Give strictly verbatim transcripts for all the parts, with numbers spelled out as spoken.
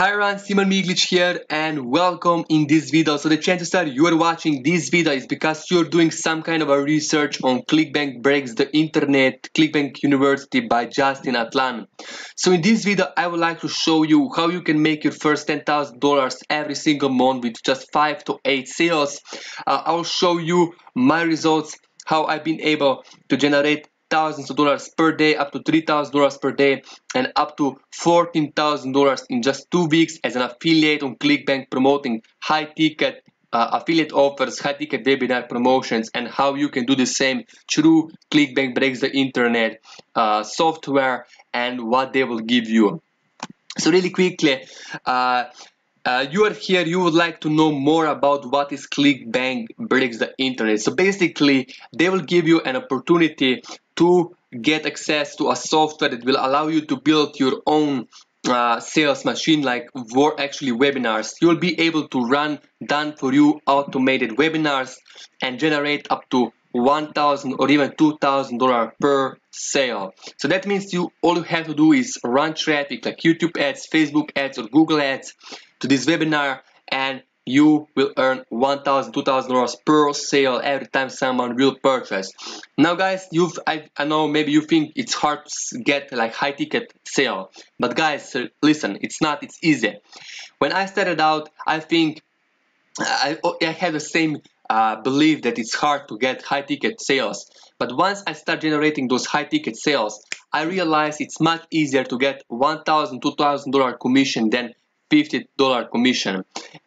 Hi everyone, Simon Miglic here and welcome in this video. So the chances are you are watching this video is because you're doing some kind of a research on ClickBank Breaks the Internet, ClickBank University by Justin Atlan. So in this video, I would like to show you how you can make your first ten thousand dollars every single month with just five to eight sales. Uh, I'll show you my results, how I've been able to generate thousands of dollars per day, up to three thousand dollars per day, and up to fourteen thousand dollars in just two weeks as an affiliate on ClickBank, promoting high ticket uh, affiliate offers, high ticket webinar promotions, and how you can do the same through ClickBank Breaks the Internet uh, software and what they will give you. So really quickly, uh, Uh, you are here, you would like to know more about what is ClickBank Breaks the Internet. So basically, they will give you an opportunity to get access to a software that will allow you to build your own uh, sales machine, like for actually webinars. You'll be able to run done for you automated webinars and generate up to one thousand dollars or even two thousand dollars per sale. So that means you all you have to do is run traffic like YouTube ads, Facebook ads, or Google ads to this webinar, and you will earn one thousand dollars, two thousand dollars per sale every time someone will purchase. Now guys, you've I, I know maybe you think it's hard to get like high ticket sale, but guys, listen, it's not, it's easy. When I started out, I think I, I had the same Uh, believe that it's hard to get high ticket sales, but once I start generating those high ticket sales, I realize it's much easier to get one thousand dollars, two thousand dollars commission than fifty dollars commission.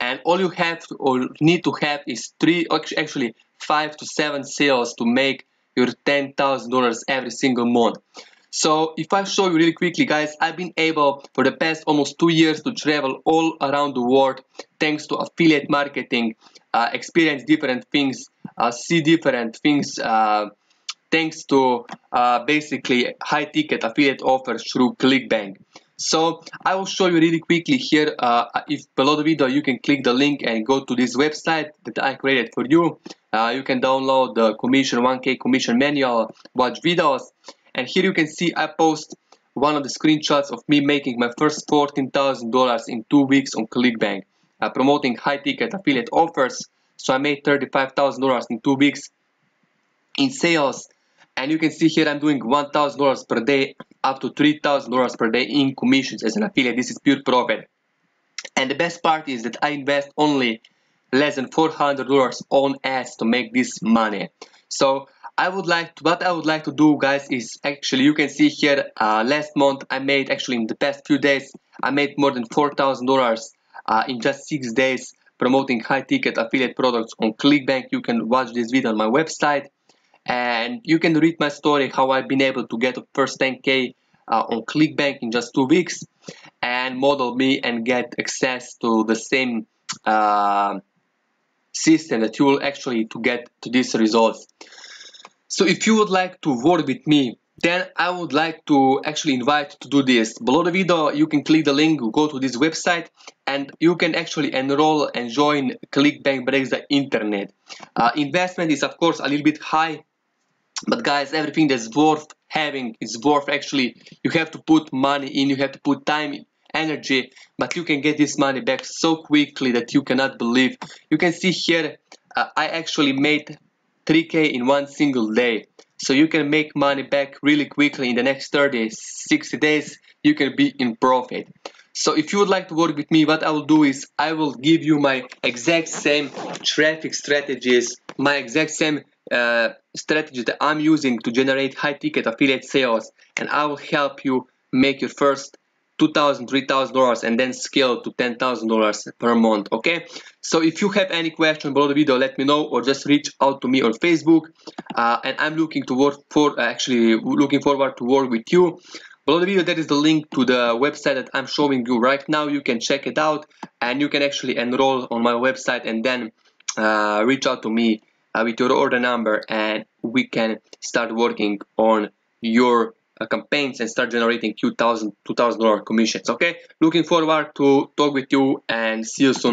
And all you have to, or need to have is three, actually five to seven sales to make your ten thousand dollars every single month. So if I show you really quickly, guys, I've been able for the past almost two years to travel all around the world thanks to affiliate marketing. Uh, experience different things, uh, see different things uh, thanks to uh, basically high ticket affiliate offers through ClickBank. So I will show you really quickly here. Uh, if below the video you can click the link and go to this website that I created for you. Uh, you can download the commission one K commission manual, watch videos, and here you can see I post one of the screenshots of me making my first fourteen thousand dollars in two weeks on ClickBank. Uh, promoting high-ticket affiliate offers. So I made thirty-five thousand dollars in two weeks in sales, and you can see here I'm doing one thousand dollars per day, up to three thousand dollars per day in commissions as an affiliate. This is pure profit, and the best part is that I invest only less than four hundred dollars on ads to make this money. So I would like to, what I would like to do, guys, is actually you can see here uh, last month I made, actually in the past few days I made more than four thousand dollars Uh, in just six days promoting high-ticket affiliate products on ClickBank. You can watch this video on my website, and you can read my story how I've been able to get the first ten K uh, on ClickBank in just two weeks and model me and get access to the same uh, system that you will actually to get to these results. So if you would like to work with me, then I would like to actually invite you to do this. Below the video you can click the link, go to this website, and you can actually enroll and join ClickBank Breaks the Internet. Uh, investment is of course a little bit high, but guys, everything that's worth having is worth actually, you have to put money in, you have to put time in, energy, but you can get this money back so quickly that you cannot believe. You can see here uh, I actually made three K in one single day. So you can make money back really quickly in the next thirty, sixty days. You can be in profit. So if you would like to work with me, what I will do is I will give you my exact same traffic strategies, my exact same uh, strategy that I'm using to generate high ticket affiliate sales, and I will help you make your first two thousand dollars, three thousand dollars, and then scale to ten thousand dollars per month. Okay, so if you have any question below the video, let me know, or just reach out to me on Facebook, uh, and I'm looking to work for actually looking forward to work with you. Below the video there is the link to the website that I'm showing you right now. You can check it out, and you can actually enroll on my website, and then uh, reach out to me uh, with your order number, and we can start working on your campaigns and start generating two thousand dollars commissions. Okay, looking forward to talk with you and see you soon.